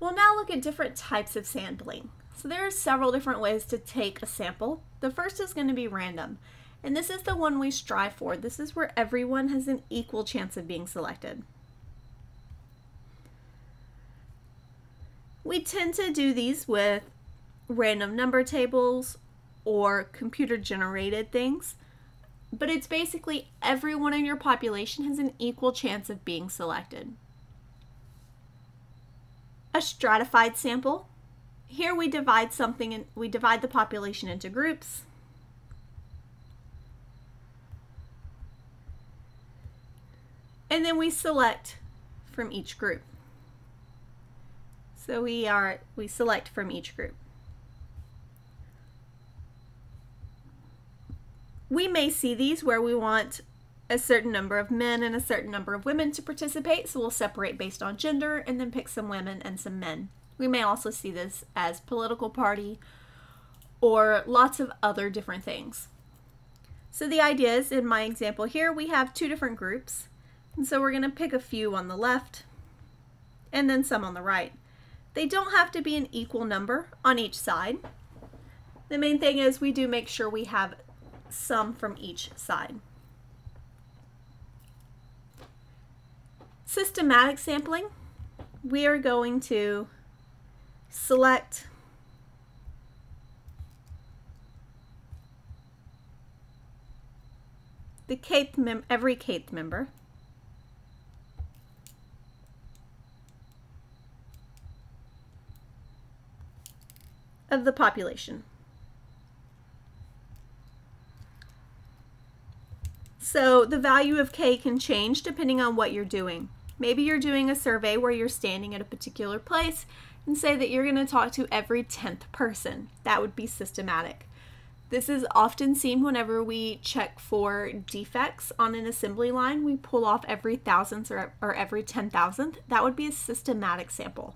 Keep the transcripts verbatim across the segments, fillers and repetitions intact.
We'll now look at different types of sampling. So there are several different ways to take a sample. The first is going to be random, and this is the one we strive for. This is where everyone has an equal chance of being selected. We tend to do these with random number tables or computer-generated things, but it's basically everyone in your population has an equal chance of being selected. A stratified sample. Here we divide something and we divide the population into groups. And then we select from each group. So we are we select from each group. We may see these where we want a certain number of men and a certain number of women to participate, so we'll separate based on gender and then pick some women and some men. We may also see this as political party or lots of other different things. So the idea is, in my example here, we have two different groups, and so we're going to pick a few on the left and then some on the right. They don't have to be an equal number on each side. The main thing is we do make sure we have some from each side. Systematic sampling, we are going to select the kth mem every kth member. Of the population. So the value of K can change depending on what you're doing. Maybe you're doing a survey where you're standing at a particular place and say that you're going to talk to every tenth person. That would be systematic. This is often seen whenever we check for defects on an assembly line. We pull off every thousandth or, or every ten thousandth. That would be a systematic sample.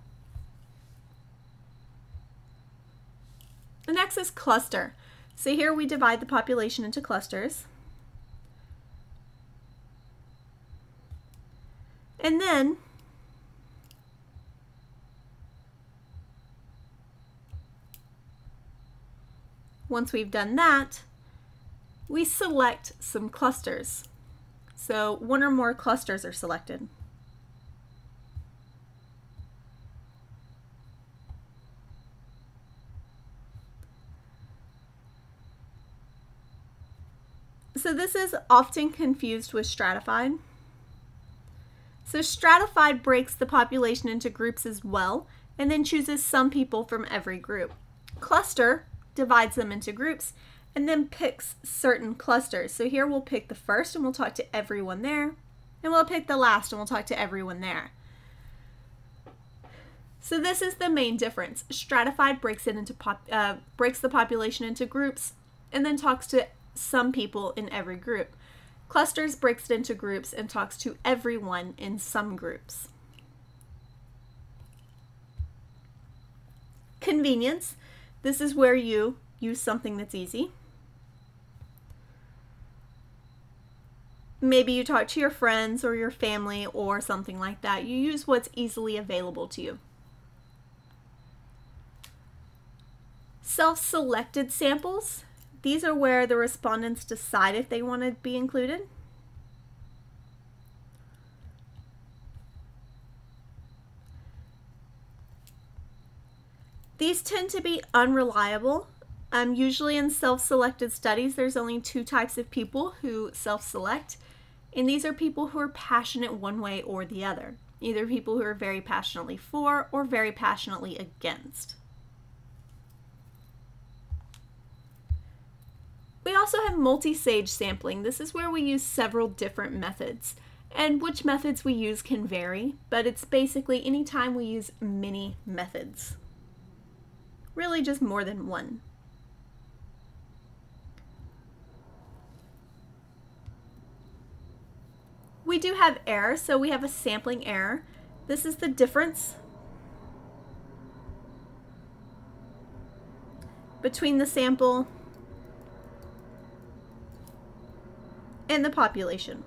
The next is cluster. So here we divide the population into clusters. And then once we've done that, we select some clusters. So one or more clusters are selected. So this is often confused with stratified. So stratified breaks the population into groups as well, and then chooses some people from every group. Cluster divides them into groups, and then picks certain clusters. So here we'll pick the first, and we'll talk to everyone there, and we'll pick the last, and we'll talk to everyone there. So this is the main difference. Stratified breaks it into pop, uh, breaks the population into groups, and then talks to some people in every group. Clusters breaks it into groups and talks to everyone in some groups. Convenience. This is where you use something that's easy. Maybe you talk to your friends or your family or something like that. You use what's easily available to you. Self-selected samples. These are where the respondents decide if they want to be included. These tend to be unreliable. Um, usually in self-selected studies, there's only two types of people who self-select, and these are people who are passionate one way or the other, either people who are very passionately for or very passionately against. We also have multi-stage sampling. This is where we use several different methods, and which methods we use can vary, but it's basically any time we use many methods. Really just more than one. We do have error, so we have a sampling error. This is the difference between the sample and the population.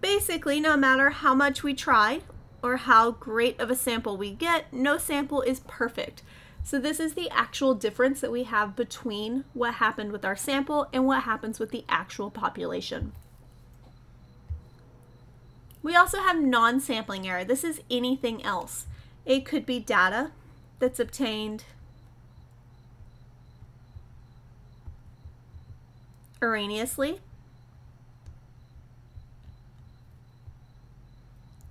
Basically, no matter how much we try or how great of a sample we get. No sample is perfect. So this is the actual difference that we have between what happened with our sample and what happens with the actual population. We also have non-sampling error. This is anything else. It could be data that's obtained, erroneously.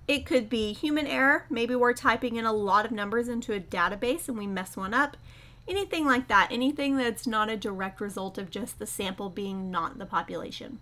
It could be human error. Maybe we're typing in a lot of numbers into a database and we mess one up. Anything like that, anything that's not a direct result of just the sample being not the population.